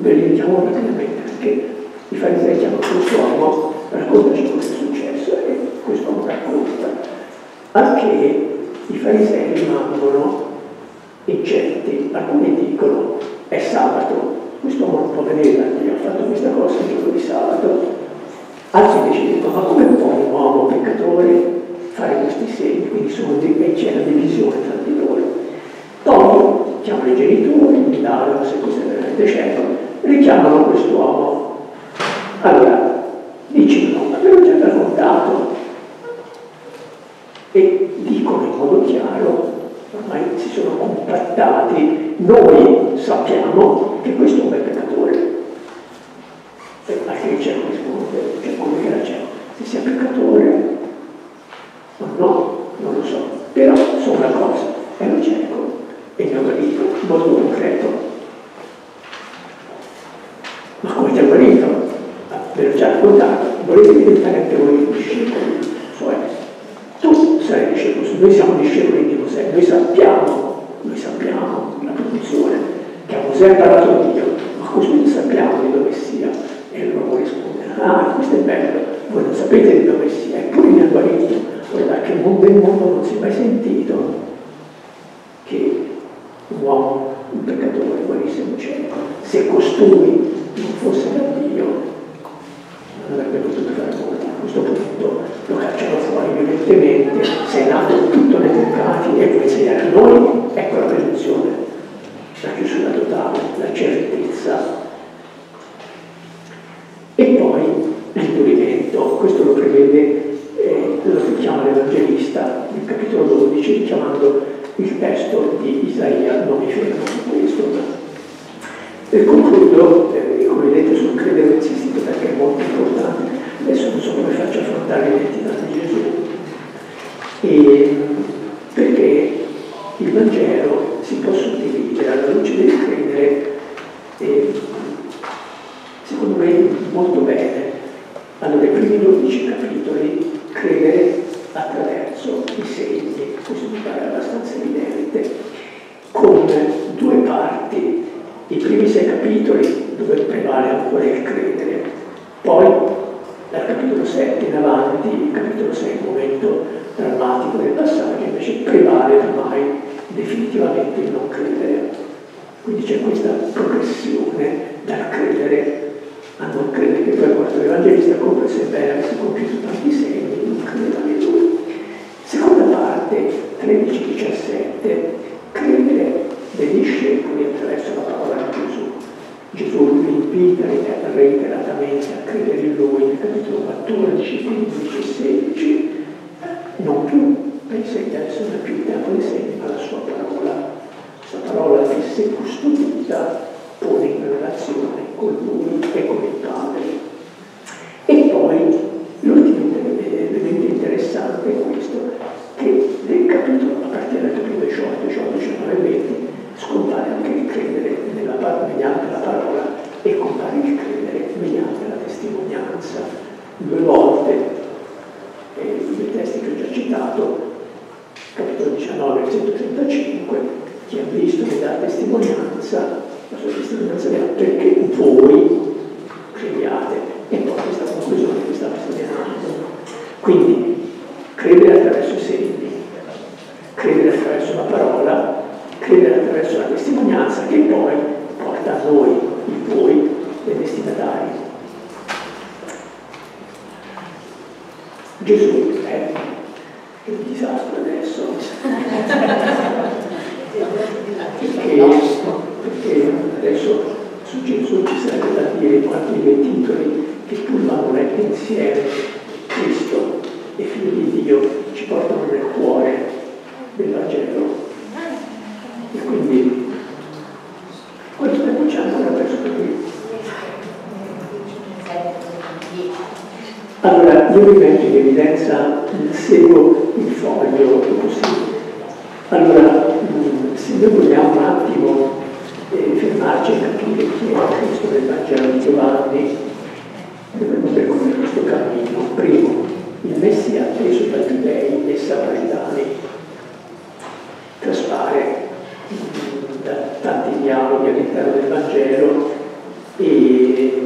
Ve li diciamo rapidamente perché i farisei chiamano questo uomo, raccontaci cosa è successo, e questo uomo racconta. Al che i farisei rimangono incerti, alcuni dicono è sabato, questo uomo non può venire da Dio, ha fatto questa cosa il giorno di sabato. Altri decidono, ma come può un uomo peccatore fare questi segni? Quindi sono dei, c'è la divisione tra di loro. Dopo chiamano i genitori, Milano, se questo è veramente certo, richiamano quest'uomo. Allora, dicono, ma abbiamo già raccontato, e dicono in modo chiaro, ormai si sono compattati, noi sappiamo che questo è un bel peccatore. Ma che il cielo risponde, cioè come che la cielo, se sia peccatore, no, non lo so, però so una cosa, ero cieco e mi ho guarito, molto concreto. Ma come ti ho guarito? Ve l'ho già raccontato, volete diventare anche voi discepoli, cioè tu sarai discepolo, noi siamo discepoli di Mosè, noi sappiamo, noi sappiamo la produzione che a Mosè ha parlato Dio, ma così non sappiamo di dove sia, e loro allora rispondono, ah, questo è bello, voi non sapete di dove sia, eppure mi ha guarito. Guarda che il mondo del mondo non si è mai sentito che un uomo, un peccatore, guarisse un cieco. Se costui non fosse da Dio, non avrebbe potuto fare molto. A questo punto lo cacciano fuori violentemente, se è nato tutto nei peccati e può insegnare a noi, ecco la presunzione, la chiusura totale, la certezza. E poi l'indurimento, questo lo prevede. Eh, lo richiama l'Evangelista nel capitolo dodici, richiamando il testo di Isaia, non mi fermo su questo. E concludo, eh, come vedete, sul credere insistito perché è molto importante. Adesso non so come faccio a affrontare l'identità di Gesù, e perché il Vangelo si può suddividere alla luce del credere, eh, secondo me molto bene. Allora, i primi dodici capitoli, credere attraverso i segni, questo mi pare abbastanza evidente, con due parti, i primi sei capitoli dove prevale ancora il credere, poi dal capitolo sette in avanti, il capitolo sei è il momento drammatico del passaggio, invece prevale ormai definitivamente il non credere. Quindi c'è questa progressione dal credere a non credere, che poi questo evangelista compre sebbene avesse compiuto tanti segni. Seconda parte, tredici diciassette, credere dei discepoli attraverso la parola di Gesù. Gesù li invita reiteratamente a credere in lui nel capitolo quattordici, quindici, sedici, non più pensate adesso non è più il tempo dei segni, ma la sua parola, la parola che se custodita pone in relazione con lui e con il Padre. E poi l'ultimo interessante è questo, che nel capitolo a partire dal capitolo diciotto, diciotto, diciannove e venti, scompare anche il credere nella parola, mediante la parola, e compare il credere mediante la testimonianza. Due volte, eh, nei testi che ho già citato, capitolo diciannove, centotrentacinque, chi ha visto mi dà testimonianza, la sua testimonianza è perché voi crediate, e poi questa conclusione che stava studiando. Quindi credere attraverso i segni, credere attraverso la parola, credere attraverso la testimonianza, che poi porta a noi, il voi, dei destinatari. Gesù è il disastro adesso. Perché, perché adesso su Gesù ci sarebbe da dire quanti due titoli che pur vanno letti insieme. Cristo e Figlio di Dio ci portano nel cuore del Vangelo, e quindi questo tempo c'è ancora perso per lui. Allora io vi metto in evidenza, seguo il foglio così. Allora se noi vogliamo un attimo eh, fermarci e capire chi è Cristo del Vangelo di Giovanni, dovremmo percorrere questo cammino. Primo, il Messia atteso dagli Giudei e Samaritani. Traspare da tanti dialoghi all'interno del Vangelo e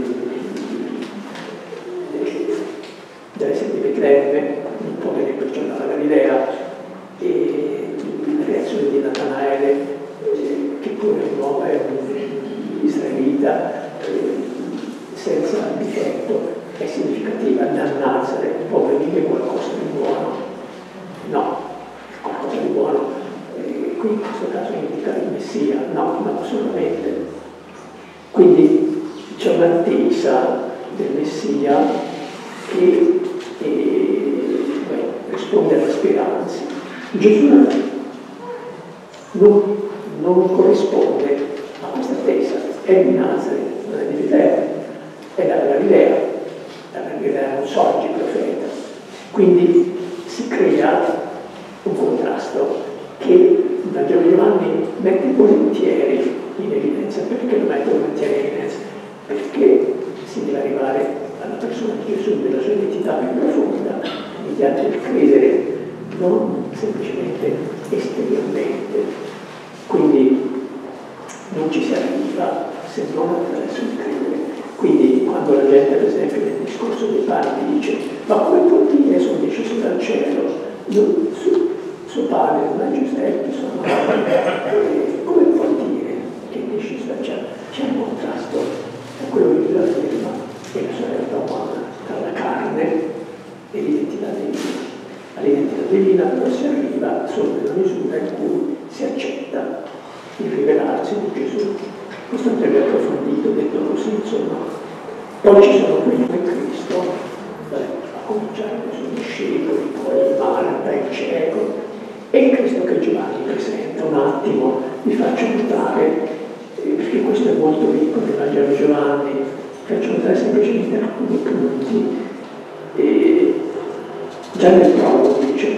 dalle sedi di Betlemme, un po' che riperciona la Galilea, e la reazione di Natanaele, che pure un uomo è un israelita, senza difetto, è significativa, da Nazareth può venire qualcosa di buono. No, qualcosa di buono. E qui in questo caso indica il Messia, no, no, assolutamente. Quindi c'è un'attesa del Messia che eh, beh, risponde alla speranza. Gesù non, non corrisponde a questa attesa, è di Nazareth, non è di Betlemme. È la Galilea, la Galilea non sorge profeta, quindi si crea un contrasto che il Vangelo di Giovanni mette volentieri in evidenza. Perché lo mette volentieri in evidenza? Perché si deve arrivare alla persona di Gesù, della sua identità più profonda, mediante il credere, non semplicemente esteriormente. Quindi non ci si arriva se non attraverso il credere. Quindi quando la gente, per esempio, nel discorso dei padri dice ma come può dire sono disceso dal cielo, io, su, suo padre non è Giuseppe, sono e, come può dire che è disceso dal cielo? C'è un contrasto tra quello che la firma e la sua realtà umana, tra la carne e l'identità divina. All'identità divina non si arriva solo nella misura in cui si accetta il rivelarsi di Gesù. Questo è un tema approfondito, detto così, insomma. Poi ci sono quelli che Cristo, beh, a cominciare con i suoi discepoli, poi Marta, il cieco, e il Cristo che Giovanni presenta. Un attimo, vi faccio notare, eh, perché questo è molto ricco nel Vangelo di Giovanni, faccio notare semplicemente alcuni punti. E già nel prologo dice,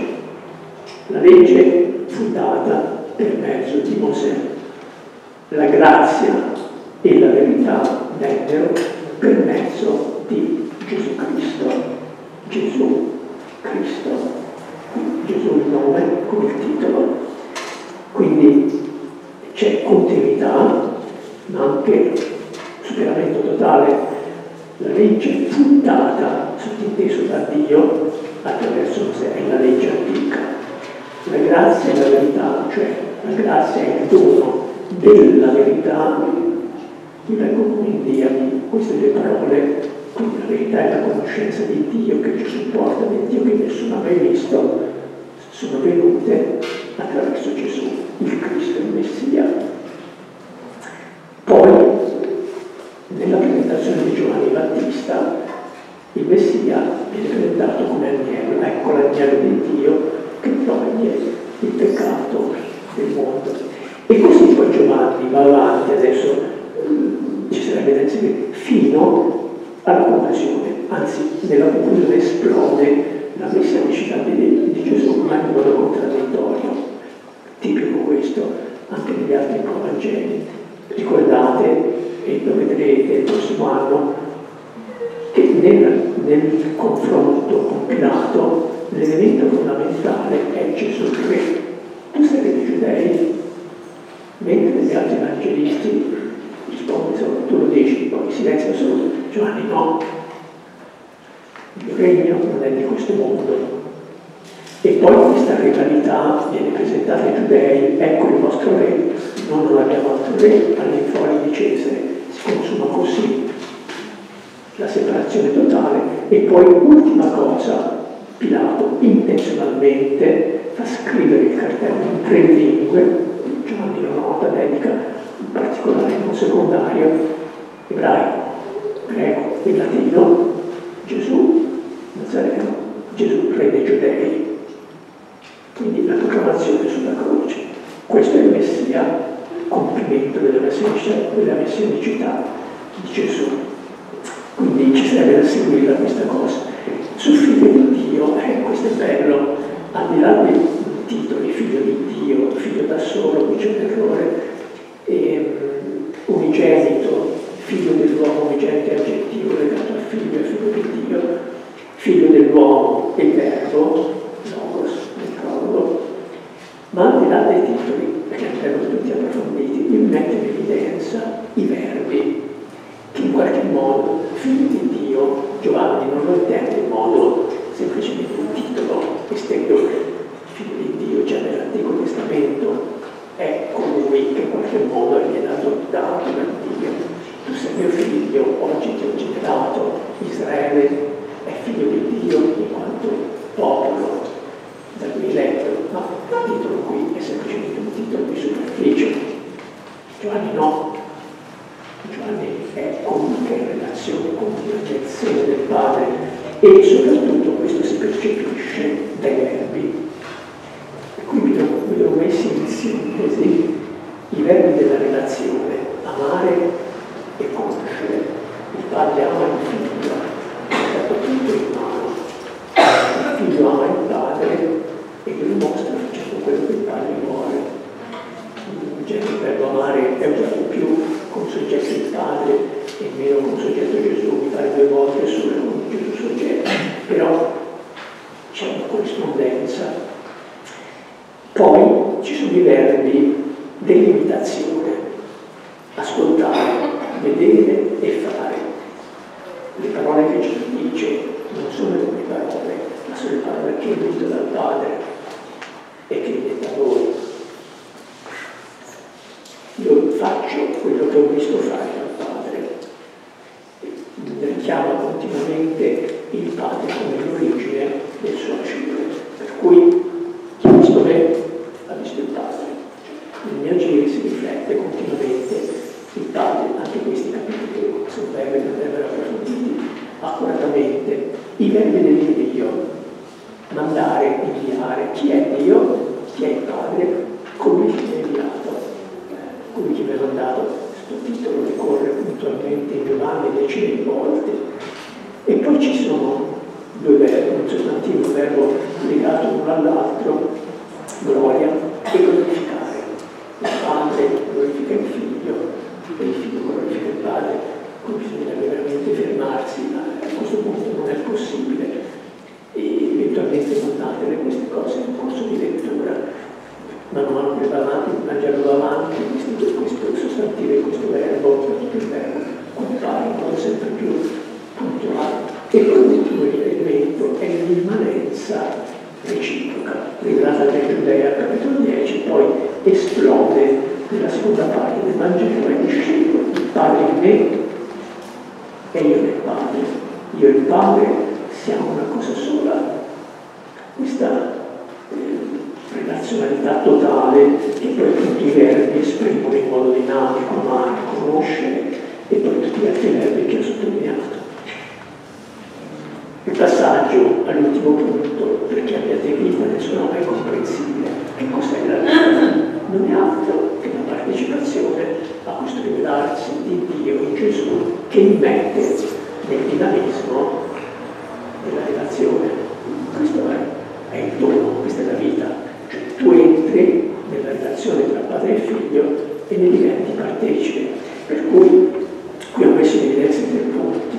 la legge fu data per mezzo di Mosè. La grazia e la verità vennero per mezzo di Gesù Cristo. Gesù Cristo, Gesù il nome con il titolo. Quindi c'è continuità, ma anche superamento totale. La legge fu data, sottinteso da Dio, attraverso sé, è la legge antica. La grazia e la verità, cioè la grazia è il dono della verità. Mi vengono quindi a queste due parole, quindi la verità è la conoscenza di Dio che ci supporta, di Dio che nessuno ha mai visto, sono venute attraverso Gesù, il Cristo, il Messia. Poi, nella presentazione di Giovanni Battista, il Messia viene presentato come agnello, ecco l'agnello di Dio che toglie il peccato del mondo. E così poi Giovanni va avanti, adesso ci sarebbe da inserire, fino alla conclusione, anzi nella conclusione esplode la messa di Stabile di Gesù come angolo contraddittorio, tipico questo anche negli altri Vangeli. Ricordate, e lo vedrete il prossimo anno, che nel, nel confronto con Pilato l'elemento fondamentale è Gesù il Re. Tu sai che i giudei, mentre gli altri evangelisti rispondono, sono, tu lo dici, poi silenzio assoluto, Giovanni no, il regno non è di questo mondo. E poi questa rivalità viene presentata ai giudei, ecco il vostro re, noi non abbiamo altro re, all'infuori di Cesare, si consuma così la separazione totale. E poi ultima cosa, Pilato intenzionalmente fa scrivere il cartello in tre lingue, Giovanni cioè una nota dedica in particolare in un secondario, ebraico, greco e latino, Gesù Nazareno, Gesù Re dei Giudei, quindi la proclamazione sulla croce. Questo è il Messia, compimento della messianicità di Gesù. Quindi ci serve da seguire questa cosa. Sul figlio di Dio, eh, questo è bello, al di là dei titoli figlio di Dio, figlio da solo, vice terrore, eh, unigenito, figlio dell'uomo, unigenito aggettivo legato al figlio, figlio di Dio, figlio dell'uomo e verbo, logos, nel prologo, ma al di là dei titoli, perché andrebbero tutti approfonditi, mi mette in evidenza i verbi che in qualche modo, figlio di Dio, Giovanni non lo intende in modo semplicemente un titolo esteriore. Figlio di Dio già nell'Antico Testamento è colui che in qualche modo è dato da Dio. Tu sei mio figlio, oggi ti ho generato. Israele è figlio di Dio in quanto popolo da lui eletto, ma il titolo qui è semplicemente un titolo di superficie. Giovanni no. Giovanni è comunque in relazione con l'intercessione del Padre, e soprattutto questo si percepisce dai verbi. E qui vi ho messo in sintesi i verbi della relazione, amare e conoscere. Il Padre ama il Figlio, ha dato tutto in mano. Il Figlio ama il Padre e lui mostra facendo quello che il Padre vuole. Il verbo amare è usato più con soggetto il Padre e meno con soggetto Gesù, mi pare due volte solo con Gesù soggetto, però c'è una corrispondenza. Poi ci sono i verbi delimitazione, ascoltare, vedere e fare. Le parole che Gesù dice non sono le mie parole, ma sono le parole che ho detto dal Padre e che ho detto a voi. Io faccio quello che ho visto fare dal Padre, richiama continuamente il Padre come l'origine del suo agire, per cui chi ha visto me ha visto il Padre. Il mio agire si riflette continuamente il Padre, anche questi capitoli sono verbi che andrebbero approfonditi accuratamente. I verbi del Dio, mandare, inviare, chi è Dio, chi è il Padre, come chi è inviato. Come chi mi ha mandato, questo titolo ricorre puntualmente in Giovanni decine di volte. E poi ci sono due verbi, un sostantivo, un verbo legato l'uno all'altro, gloria e glorificare. Il Padre glorifica il Figlio e il Figlio glorifica il Padre. Qui bisognerebbe veramente fermarsi, ma a questo punto non è possibile. E eventualmente mandatele queste cose in corso di lettura. Man mano che va avanti, mangiarlo avanti, questo sostantivo e questo verbo, soprattutto il verbo, compaiono sempre più puntuali. E l'ultimo elemento è l'immanenza reciproca, legata dai Giudei al capitolo dieci, poi esplode nella seconda parte del Vangelo e discepolo, il Padre in me e io nel Padre. Io e il Padre siamo una cosa sola. Questa razionalità totale che poi tutti i verbi esprimono in modo dinamico, amare, conoscere e poi tutti gli altri verbi che ho sottolineato. Il passaggio all'ultimo punto, per chi abbia seguito nel suo nome è comprensibile. Che cos'è la vita? Non è altro che la partecipazione a questo rivelarsi di Dio in Gesù che immette nel dinamismo della relazione. il tre della relazione tra padre e figlio e ne diventi partecipe. Per cui qui ho messo in evidenza i tre punti.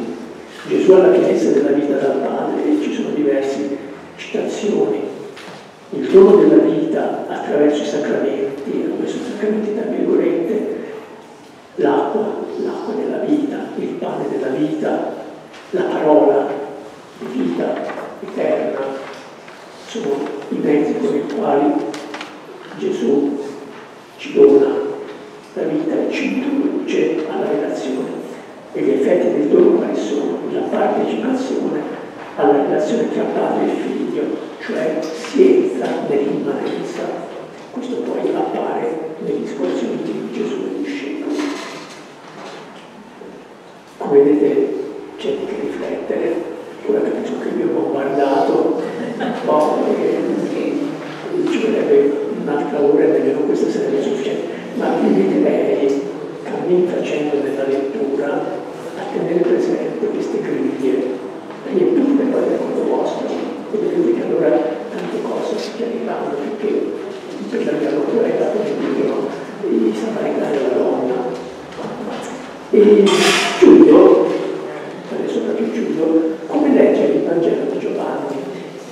Gesù alla pienezza della vita dal padre, e ci sono diverse citazioni. Il dono della vita attraverso i sacramenti, ho messo i sacramenti tra virgolette, l'acqua, l'acqua della vita, il pane della vita, la parola di vita eterna. Sono i mezzi con i quali Gesù ci dona la vita e ci introduce alla relazione. E gli effetti del dono quali sono? La partecipazione alla relazione tra padre e figlio, cioè si entra nell'immanenza. Questo poi appare nei discorsi di Gesù e discepoli. Come vedete c'è di che riflettere. Ora capisco che vi ho bombardato un po' perché ci vorrebbe un'altra ora e nemmeno questa sarebbe sufficiente, ma vi inviterei, cammin facendo della lettura, a tenere presente queste critiche, riempite poi del mondo vostro, e vedete che allora tante cose si chiariranno, perché per la mia lettura è dato che dicono i samaritani della donna. E chiudo, adesso proprio chiudo, come leggere il Vangelo di Giovanni,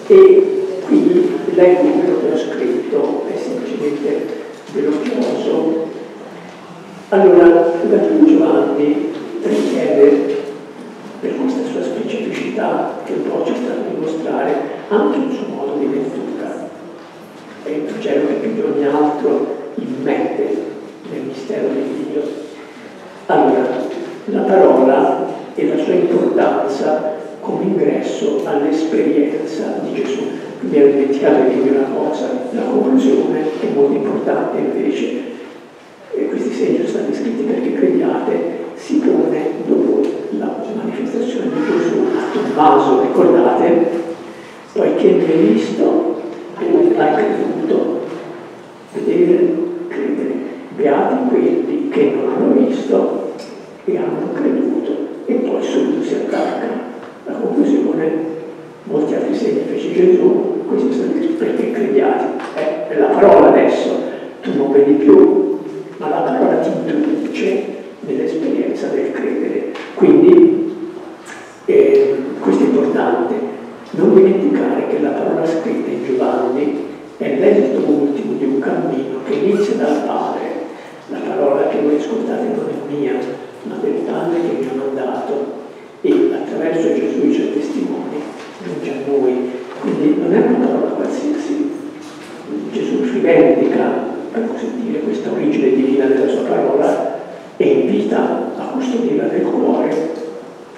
e qui leggo quello che ho scritto, è semplicemente velocioso. Allora, il Vangelo di Giovanni richiede, per questa sua specificità che un po' ci sta a dimostrare, anche un suo modo di lettura. È il Vangelo che più di ogni altro immette nel mistero di Dio. Allora, la parola e la sua importanza come ingresso all'esperienza di Gesù. Mi ero dimenticato di dire una cosa, la conclusione è molto importante invece, e questi segni sono stati scritti perché crediate, si pone dopo la manifestazione di Gesù a Tommaso, ricordate, poiché mi hai visto e non hai creduto. Vedere, credere, beati quelli che non hanno visto e hanno creduto, e poi subito si attaccano. La conclusione, molti altri segni fece Gesù, questi sono scritti perché crediate. Eh, è la parola adesso, tu non vedi più, ma la parola ti introduce nell'esperienza del credere. Quindi, eh, questo è importante, non dimenticare che la parola scritta in Giovanni è l'esito ultimo di un cammino che inizia dal Padre. La parola che voi ascoltate non è mia, ma del Padre che mi ha mandato. E attraverso Gesù i suoi testimoni giunge a noi. Quindi non è una parola qualsiasi. Gesù rivendica, per così dire, questa origine divina della sua parola e invita a custodirla nel cuore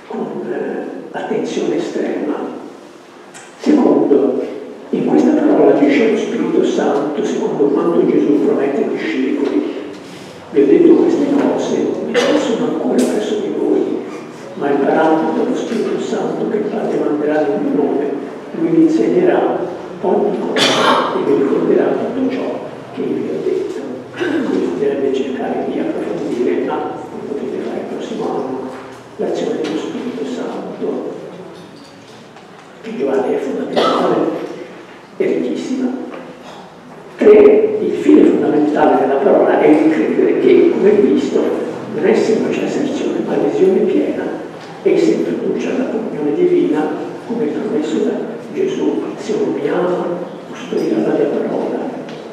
con eh, attenzione estrema. Secondo, in questa parola dice lo Spirito Santo, secondo quanto Gesù promette ai discepoli. Vi ho detto queste cose, ma sono ancora presso di voi. Ma il paracleto dello Spirito Santo che il Padre manderà nel mio nome, lui vi insegnerà ogni cosa e vi ricorderà tutto ciò che io vi ho detto. Quindi potrebbe cercare di approfondire, ma lo potete fare il prossimo anno, l'azione dello Spirito Santo, che Giovanni è fondamentale e ricchissima. Tre, il fine fondamentale della parola è il credere che, come visto, non è semplice asserzione, ma visione piena. E si introduce alla comunione divina come promesso da Gesù, se uno mi ama, custodirà la mia parola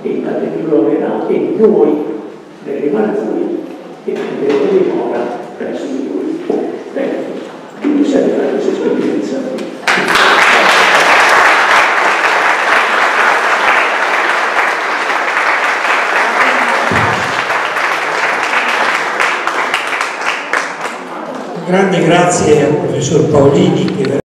e il Padre mi glomerà e noi verremo a lui e prenderemo dimora presso di lui. Bene, che vi serve fare questa esperienza? Grande grazie al professor Paolini che